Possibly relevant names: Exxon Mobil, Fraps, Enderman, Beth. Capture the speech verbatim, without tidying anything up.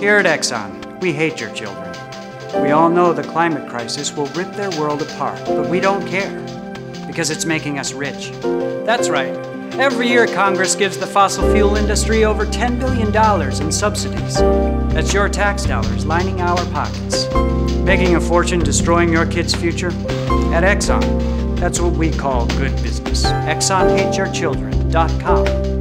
Here at Exxon, we hate your children. We all know the climate crisis will rip their world apart, but we don't care because it's making us rich. That's right. Every year, Congress gives the fossil fuel industry over ten billion dollars in subsidies. That's your tax dollars lining our pockets. Making a fortune destroying your kids' future? At Exxon, that's what we call good business. Exxon hates your children dot com.